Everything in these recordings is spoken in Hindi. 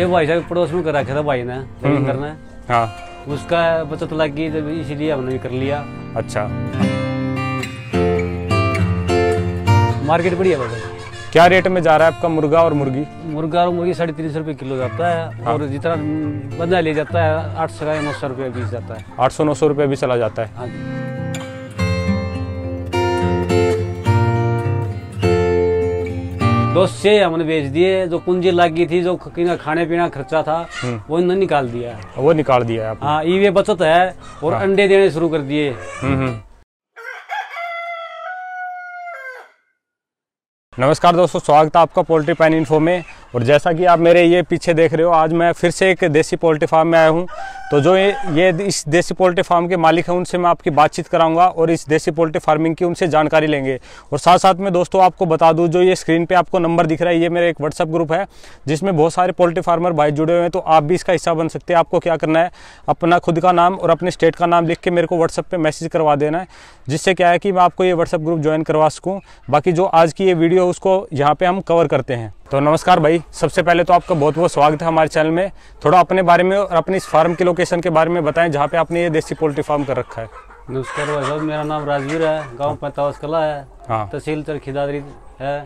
ये भाई साहब पड़ोस में कर रखा था भाई ने करना है। हाँ। उसका बचत लगी इसीलिए हमने भी कर लिया। अच्छा मार्केट बढ़िया भाई। क्या रेट में जा रहा है आपका मुर्गा और मुर्गी? मुर्गा और मुर्गी 350 रुपये किलो जाता है। हाँ। और जितना बंदा ले जाता है 800 या 900 रुपये बीच जाता है। 800-900 रुपये भी चला जाता है। हाँ। तो से हमने बेच दिए, जो पूंजी लगी थी, जो खाने पीना खर्चा था वो इन्होंने निकाल दिया। वो निकाल दिया। हाँ, ये बचत है। और हाँ। अंडे देने शुरू कर दिए। नमस्कार दोस्तों, स्वागत है आपका पोल्ट्री पैन इन्फो में। और जैसा कि आप मेरे ये पीछे देख रहे हो, आज मैं फिर से एक देसी पोल्ट्री फार्म में आया हूँ। तो जो ये इस देसी पोल्ट्री फार्म के मालिक हैं उनसे मैं आपकी बातचीत कराऊंगा और इस देसी पोल्ट्री फार्मिंग की उनसे जानकारी लेंगे। और साथ साथ में दोस्तों आपको बता दूं, जो ये स्क्रीन पे आपको नंबर दिख रहा है, ये मेरा एक व्हाट्सअप ग्रुप है जिसमें बहुत सारे पोल्ट्री फार्मर भाई जुड़े हुए हैं। तो आप भी इसका हिस्सा बन सकते हैं। आपको क्या करना है, अपना खुद का नाम और अपने स्टेट का नाम लिख के मेरे को व्हाट्सअप पर मैसेज करवा देना है, जिससे क्या है कि मैं आपको ये व्हाट्सअप ग्रुप ज्वाइन करवा सकूँ। बाकी जो आज की ये वीडियो उसको यहाँ पर हम कवर करते हैं। तो नमस्कार भाई, सबसे पहले तो आपका बहुत बहुत स्वागत है हमारे चैनल में। थोड़ा अपने बारे में और अपनी इस फार्म के लोकेशन के बारे में बताएं जहाँ पे आपने ये देसी पोल्ट्री फार्म कर रखा है। नमस्कार भाई साहब, मेरा नाम राजवीर है, गांव पंतावस कला है। हाँ। तहसील चरखी दादरी है।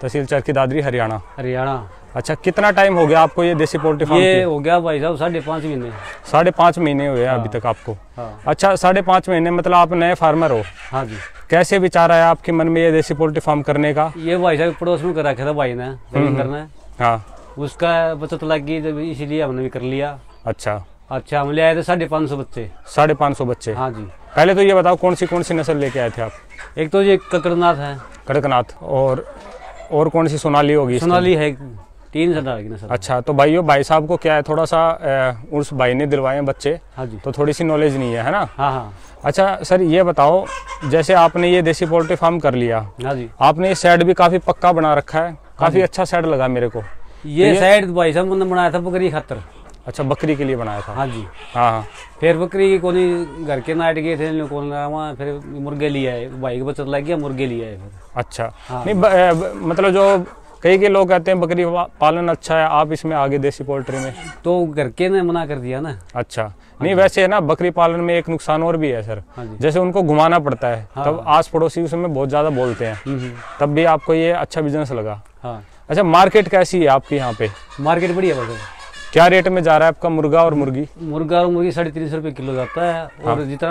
तहसील चरखी दादरी हरियाणा। हरियाणा। अच्छा, कितना टाइम हो गया आपको ये देसी पोल्ट्री फार्म? ये हो गया भाई साहब 5.5 महीने। 5.5 महीने हुए अभी तक आपको? अच्छा, 5.5 महीने, मतलब आप नए फार्मर हो। हाँ जी। कैसे विचार आया आपके मन में ये देसी पोल्ट्री फार्म करने का? ये भाई साहब पड़ोस में कर रखा था भाई ने करना है। हाँ। उसका बचत लगी इसीलिए हमने भी कर लिया। अच्छा। अच्छा, हम ले आए थे 550 बच्चे। 550 बच्चे। हाँ जी। पहले तो ये बताओ कौन सी नस्ल लेके आए थे आप? एक तो ये काडकनाथ है। काडकनाथ और कौन सी? सोनाली होगी। सोनाली है 3 हजार की नस्ल। अच्छा, तो भाई साहब को क्या है, थोड़ा सा उस भाई ने दिलवाए बच्चे। हाँ जी। तो थोड़ी सी नॉलेज नहीं है, है ना? हाँ हाँ। अच्छा सर, ये बताओ, जैसे आपने ये देसी पोल्ट्री फार्म कर लिया। हाँ जी। आपने ये शेड भी काफी पक्का बना रखा है। काफी अच्छा शेड लगा मेरे को। ये शेड भाई साहब मैंने बनाया था बकरी खातर। अच्छा, बकरी के लिए बनाया था। हाँ जी। हाँ हाँ। फिर बकरी की कोनी घर के नाइट गए थे, फिर मुर्गे लिए आए, भाई को बचत लग गया, मुर्गे लिए आए। अच्छा। नहीं, मतलब जो कई के लोग कहते हैं बकरी पालन अच्छा है, आप इसमें आगे देसी पोल्ट्री में? तो घर के ने मना कर दिया ना। अच्छा। नहीं, वैसे है ना, बकरी पालन में एक नुकसान और भी है सर। हाँ, जैसे उनको घुमाना पड़ता है। हाँ, तब आस पड़ोसी उसमें बहुत ज्यादा बोलते हैं। तब भी आपको ये अच्छा बिजनेस लगा? हाँ। अच्छा, मार्केट कैसी है आपकी यहाँ पे? मार्केट बढ़िया है। क्या रेट में जा रहा है आपका मुर्गा और मुर्गी? मुर्गा और मुर्गी 350 रुपये किलो जाता है। और जितना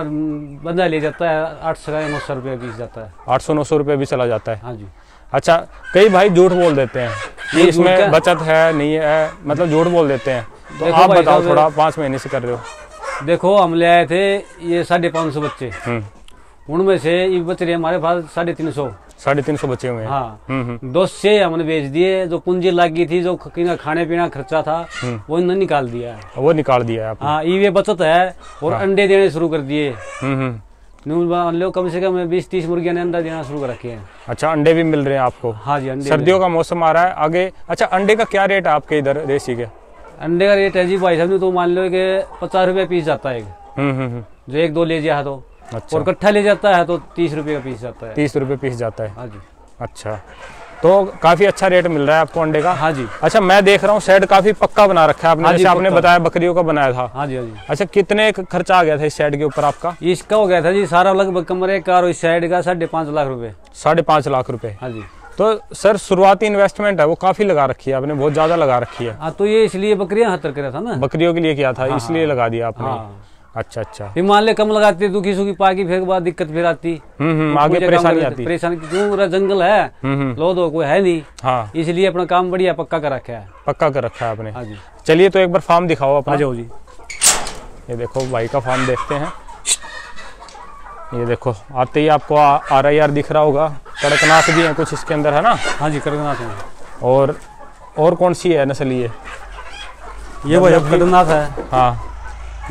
बंदा ले जाता है 800-900 रुपये बीच जाता है। 800-900 रुपये भी चला जाता है। हाँ जी। अच्छा, कई भाई झूठ बोल देते हैं कि इसमें बचत है नहीं है, मतलब झूठ बोल देते हैं। तो आप बताओ थोड़ा, 5 महीने से कर रहे हो। देखो, हम ले आए थे ये 550 बच्चे, उनमें से ये बच रहे हमारे पास 350। 350 बच्चे हुए हैं। हाँ। 200 हमने बेच दिए, जो पूंजी लगी थी, जो खाने पीना खर्चा था वो इन्होंने निकाल दिया। वो निकाल दिया। हाँ, ये बचत है। और अंडे देने शुरू कर दिए, कम से कम 20-30 मुर्गियां ने अंडा देना शुरू कर रखे हैं। अच्छा, अंडे भी मिल रहे हैं आपको? हाँ जी, अंडे। सर्दियों का मौसम आ रहा है आगे। अच्छा, अंडे का क्या रेट है आपके इधर देसी के? अंडे का रेट है जी भाई साहब, तो मान लो कि 50 रुपये पीस जाता है। जो 1-2 ले जाए तो। अच्छा। और कट्ठा ले जाता है तो 30 रुपये का पीस जाता है। 30 रुपये पीस जाता है। हाँ जी। अच्छा, तो काफी अच्छा रेट मिल रहा है आपको अंडे का। हाँ जी। अच्छा, मैं देख रहा हूँ शेड काफी पक्का बना रखा है आपने। हाँ, जैसे आपने बताया बकरियों का बनाया था। हाँ जी। हाँ जी। अच्छा, कितने खर्चा आ गया था इस शेड के ऊपर आपका? इसका हो गया था जी सारा लगभग कमरे का और इस शेड का 5.5 लाख रुपए। 5.5 लाख रुपए। हाँ जी। तो सर, शुरुआती इन्वेस्टमेंट है वो काफी लगा रखी है आपने, बहुत ज्यादा लगा रखी है। तो ये इसलिए बकरियां हाथ रखा था ना, बकरियों के लिए किया था, इसलिए लगा दिया आपने। अच्छा अच्छा। मान ले कम लगाते दुखी सुखी पाकी, फिर बाद दिक्कत फिर आती, आगे परेशानी आती। परेशानी पूरा जंगल है, लोग कोई है नहीं। हाँ। इसलिए अपना काम बढ़िया पक्का कर रखा है। पक्का कर रखा है आपने। हाँ जी। चलिए, तो एक बार फार्म दिखाओ अपना। जाओ जी, ये देखो भाई का फार्म देखते हैं। ये देखो, आते ही आपको RIR दिख रहा होगा। काडकनाथ भी है कुछ इसके अंदर, है ना? हाँ जी, काडकनाथ है। और कौन सी है नस्ल ये? भाई काडकनाथ है। हाँ,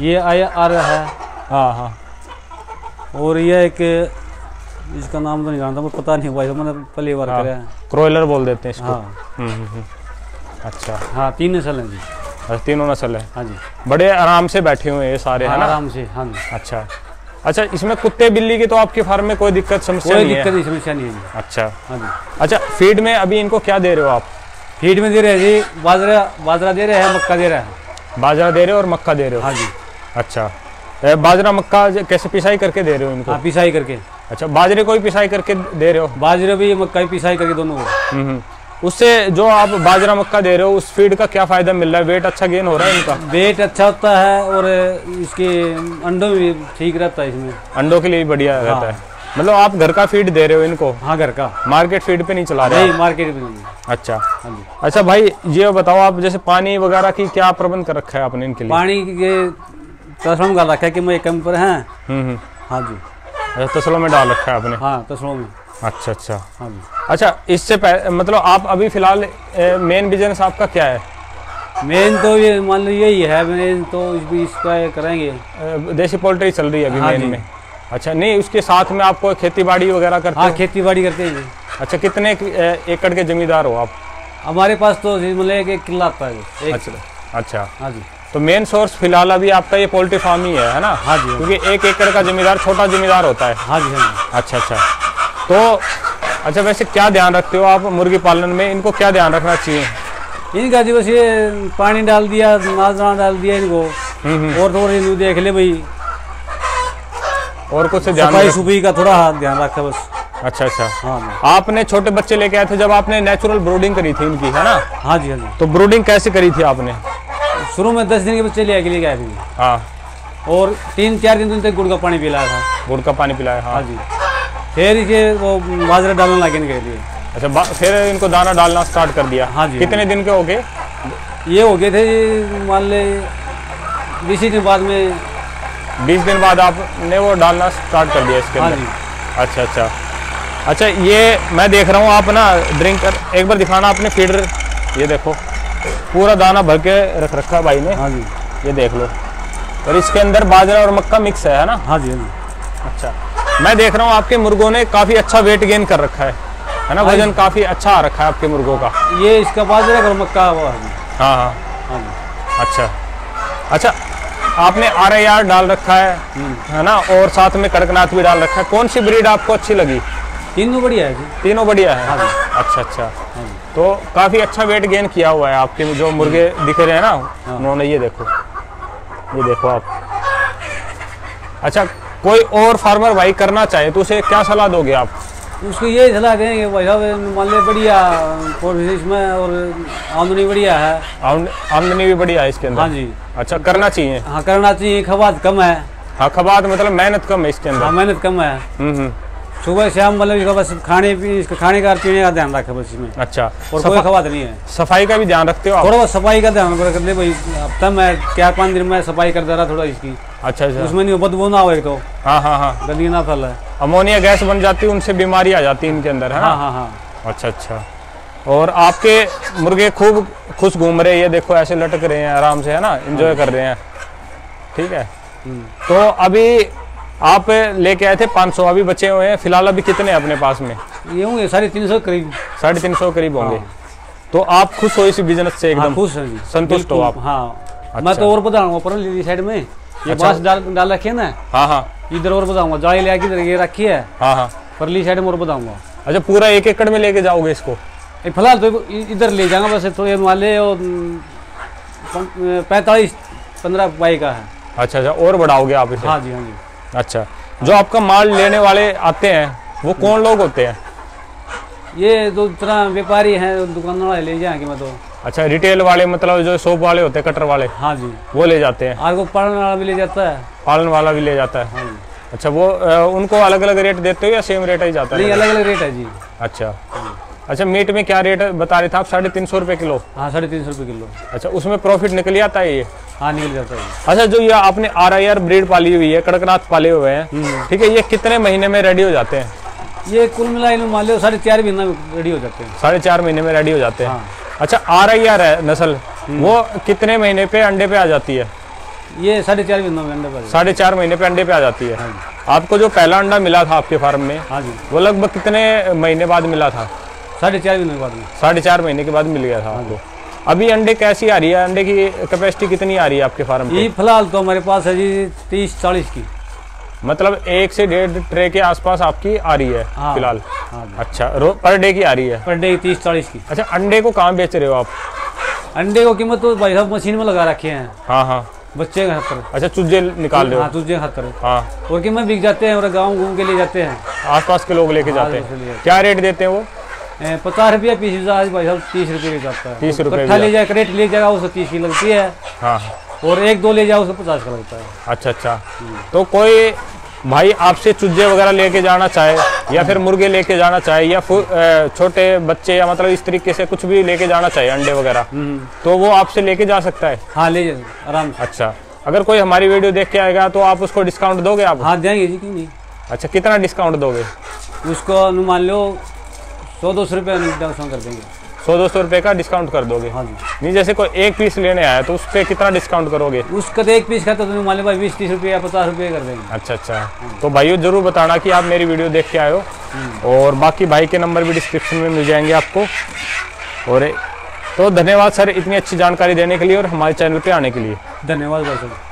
ये RIR है। हाँ हाँ। और ये एक, इसका नाम तो नहीं जानता, मुझे पता नहीं भाई, मैंने पहली बार करा है। क्रोयलर बोल देते हैं इसको। हाँ। अच्छा। हाँ, 3 नस्ल है जी। अच्छा, 3 नस्ल है। हाँ जी। बड़े आराम से बैठे हुए हैं सारे, है ना? आराम से। हाँ जी। अच्छा, इसमें कुत्ते बिल्ली की तो आपके फार्म में कोई दिक्कत समस्या नहीं है? अच्छा। हाँ जी। अच्छा, फीड में अभी इनको क्या दे रहे हो आप? फीड में दे रहे हैं जी, बाजरा दे रहे हैं, मक्का दे रहे हैं। बाजरा दे रहे हो और मक्का दे रहे हो? हाँ जी। अच्छा, बाजरा मक्का कैसे पिसाई करके दे रहे हो इनको? हाँ, पिसाई करके। अच्छा, बाजरे को ही पिसाई करके दे रहे हो? बाजरे भी मक्का ही पिसाई करके, दोनों को। उससे जो आप बाजरा मक्का दे रहे हो उस फीड का क्या फायदा मिल रहा है? वेट अच्छा गेन हो रहा है इनका? वेट अच्छा होता है और इसके अंडों भी ठीक रहता है, इसमें अंडों के लिए बढ़िया रहता है। मतलब आप घर का फीड दे रहे हो इनको? हाँ, घर का। मार्केट फीड पे नहीं चला रहे? नहीं, मार्केट पे नहीं। अच्छा, हाँ जी। अच्छा भाई ये बताओ आप जैसे पानी वगैरह की क्या प्रबंध कर रखा है आपने इनके लिए? पानी के डाल रखा है कि मैं कम पर है। हाँ जी, तसलों में डाल रखा है आपने? हाँ, तसलों में। अच्छा अच्छा, हाँ जी। अच्छा, इससे मतलब आप अभी फिलहाल मेन बिजनेस आपका क्या है? मेन तो ये मान लो यही है, मेन तो इसका करेंगे, देसी पोल्ट्री चल रही है अभी। हाँ, मेन में। अच्छा, नहीं उसके साथ में आपको खेती बाड़ी वगैरह करते? हाँ, खेती बाड़ी करते हैं। अच्छा, कितने एकड़ के जमींदार हो आप? हमारे पास तो मतलब एक किला आता है। अच्छा, हाँ जी। तो मेन सोर्स फिलहाल अभी आपका ये पोल्ट्री फार्म ही है ना? हाँ जी। क्योंकि एक एकड़ का जमींदार छोटा जमींदार होता है। हाँ जी, हाँ। अच्छा, तो अच्छा वैसे क्या ध्यान रखते हो आप मुर्गी पालन में? इनको क्या ध्यान रखना चाहिए इनका? जी बस ये पानी डाल दिया, नाचना डाल दिया इनको, और थोड़ी देख ले भाई, और कुछ सफाई सुफाई का थोड़ा ध्यान रखा बस। अच्छा अच्छा, हाँ। आपने छोटे बच्चे लेके आए थे जब, आपने नेचुरल ब्रूडिंग करी थी इनकी, है ना? हाँ जी, हाँ जी। तो ब्रूडिंग कैसे करी थी आपने? शुरू में 10 दिन के बच्चे लेके आए थे। हाँ। और 3-4 दिन तक गुड़ का पानी पिलाया था। गुड़ का पानी पिलाया? हाँ जी। फिर ये वो बाजरा डालने लगे इनके लिए। अच्छा, फिर इनको दाना डालना स्टार्ट कर दिया? हाँ जी। कितने दिन के हो गए ये? हो गए थे मान ले 20 दिन बाद में। 20 दिन बाद आपने वो डालना स्टार्ट कर दिया इसके अंदर? हाँ। अच्छा अच्छा अच्छा, ये मैं देख रहा हूँ आप ना ड्रिंकर एक बार दिखाना आपने फीडर, ये देखो पूरा दाना भर के रख रखा है भाई ने। हाँ जी, ये देख लो। और इसके अंदर बाजरा और मक्का मिक्स है ना? हाँ जी, हाँ जी। अच्छा, मैं देख रहा हूँ आपके मुर्गों ने काफ़ी अच्छा वेट गेन कर रखा है ना? वजन काफ़ी अच्छा आ रखा है आपके मुर्गों का। ये इसका बाजरा और मक्का। हाँ हाँ हाँ। अच्छा, आपने RIR डाल रखा है ना? और साथ में कडकनाथ भी डाल रखा है। कौन सी ब्रीड आपको अच्छी लगी? तीनों बढ़िया है। तीनों बढ़िया है। हाँ। अच्छा अच्छा, हाँ। तो काफ़ी अच्छा वेट गेन किया हुआ है आपके जो मुर्गे दिख रहे हैं ना? हाँ। उन्होंने ये देखो आप। अच्छा, कोई और फार्मर भाई करना चाहे तो उसे क्या सलाह दोगे आप? उसको ये सलाह देंगे भाई साहब, मान लें बढ़िया इसमें और आमदनी बढ़िया है। आमदनी भी बढ़िया है इसके अंदर? हाँ जी। अच्छा, करना चाहिए? हाँ, करना चाहिए। खवाद कम है। हाँ, खवाद मतलब मेहनत कम है इसके अंदर? हाँ, मेहनत कम है। सुबह शाम मतलब इसका बस खाने का पीने का ध्यान रखे बस इसमें। अच्छा, और कोई खवाद नहीं है। सफाई का भी ध्यान रखते हो? थोड़ा बहुत सफाई का ध्यान रख ले भाई, हफ्ता में 4-5 दिन में सफाई करता रहा थोड़ा इसकी। अच्छा अच्छा, उसमें नहीं बदबू ना हो तो? हाँ हाँ हाँ, गंदगी ना फैला। अमोनिया गैस बन जाती है, उनसे बीमारी आ जाती है इनके अंदर, है ना? हाँ हाँ। अच्छा, और आपके मुर्गे खूब खुश घूम रहे हैं, ये देखो ऐसे लटक रहे हैं आराम से, है ना? एंजॉय कर रहे हैं, ठीक है। तो अभी आप लेके आए थे 500, अभी बचे हुए हैं फिलहाल। अभी कितने हैं अपने पास में? ये होंगे 350 करीब। 350 करीब होंगे। हाँ। तो आप खुश हो इस बिजनेस से? एकदम खुश हो, संतुष्ट हो आप? हाँ। अच्छा। मैं तो और बताऊंगा पर ली साइड में ये बांस डाल रखी है ना? हाँ हाँ, इधर और बताऊंगा, जाली लेके रखी है। हाँ हाँ, परली साइड में और बताऊंगा। अच्छा, पूरा 1 एकड़ में लेके जाओगे इसको? फिलहाल तो इधर ले जाऊंगा बस, तो ये मान ले 45-15 बाई का है। अच्छा, और बढ़ाओगे आप इसे? हाँ जी, हाँ जी। अच्छा, जो आपका माल लेने वाले आते हैं वो कौन लोग होते हैं? ये तो इतना व्यापारी हैं, दुकान वाले ले जाएंगे मैं तो। अच्छा, रिटेल वाले मतलब जो शॉप वाले होते हैं, कटर वाले? हाँ जी, वो ले जाते हैं। आपको पालन वाला भी ले जाता है? पालन वाला भी ले जाता है। अच्छा, वो उनको अलग अलग रेट देते हो या सेम रेट ही जाता है? अलग अलग रेट है जी। अच्छा अच्छा, मीट में क्या रेट बता रहे थे आप? 350 रुपये किलो? हाँ, 350 रुपये किलो। अच्छा, उसमें प्रॉफिट निकल जाता है ये? हाँ, निकल जाता है। अच्छा, जो ये आपने RIR ब्रीड पाली हुई है, कड़कनाथ पाले हुए हैं, ठीक है, ये कितने महीने में रेडी हो जाते हैं? ये कुल मिला मान लो 4.5 महीने में रेडी हो जाते हैं। 4.5 महीने में रेडी हो जाते हैं। हाँ। अच्छा, RIR है नस्ल, वो कितने महीने पे अंडे पे आ जाती है? ये 4.5 महीने में अंडे पे। 4.5 महीने पे अंडे पे आ जाती है। आपको जो पहला अंडा मिला था आपके फार्म में, वो लगभग कितने महीने बाद मिला था? 4.5 महीने के बाद। 4.5 महीने के बाद मिल गया था आपको। अभी अंडे कैसी आ रही है? अंडे की कैपेसिटी कितनी आ रही है आपके फार्म में? ये फिलहाल तो हमारे पास है जी 30-40 की। मतलब एक से डेढ़ ट्रे के आसपास आपकी आ रही है। हाँ, फिलहाल हाँ। अच्छा, पर डे की आ रही है? पर डे 30-40 की। अच्छा, अंडे को कहाँ बेच रहे हो आप? अंडे को कीमत तो भाई साहब मशीन में लगा रखे हैं। हाँ हाँ, बच्चे का हाथ। अच्छा, चूजे निकाल रहे हो? हाँ, चूजे हाथ करो। हाँ, और कीमत बिक जाते हैं और गाँव घूम के ले जाते हैं, आसपास के लोग लेके जाते हैं। क्या रेट देते हैं वो? 50 रुपया पीस। आज भाई साहब 30 रुपये जाता है। 30 रुपये ले जाए, करेट ले जाएगा उसको 30 की लगती है। हाँ, और एक दो ले जाओ उसको 50 का लगता है। अच्छा अच्छा, तो कोई भाई आपसे चूजे वगैरह लेके जाना चाहे या फिर मुर्गे लेके जाना चाहे या छोटे बच्चे या मतलब इस तरीके से कुछ भी लेके जाना चाहे अंडे वगैरह, तो वो आपसे लेके जा सकता है? हाँ, ले जाए आराम। अच्छा, अगर कोई हमारी वीडियो देख के आएगा तो आप उसको डिस्काउंट दोगे आप? हाँ, देंगे जी, क्यों नहीं। अच्छा, कितना डिस्काउंट दोगे उसको? मान लो 100-200 रुपये डिस्काउंट कर देंगे। 100-200 रुपये का डिस्काउंट कर दोगे? हाँ जी। नहीं, जैसे कोई एक पीस लेने आया तो उस पर कितना डिस्काउंट करोगे? उसका तो एक पीस का तो तुम्हें मान लो भाई 20-30 रुपये या 50 रुपये कर देंगे। अच्छा अच्छा, तो भाइयों जरूर बताना कि आप मेरी वीडियो देख के आए हो, और बाकी भाई के नंबर भी डिस्क्रिप्शन में मिल जाएंगे आपको। और तो धन्यवाद सर इतनी अच्छी जानकारी देने के लिए और हमारे चैनल पर आने के लिए। धन्यवाद भाई सर।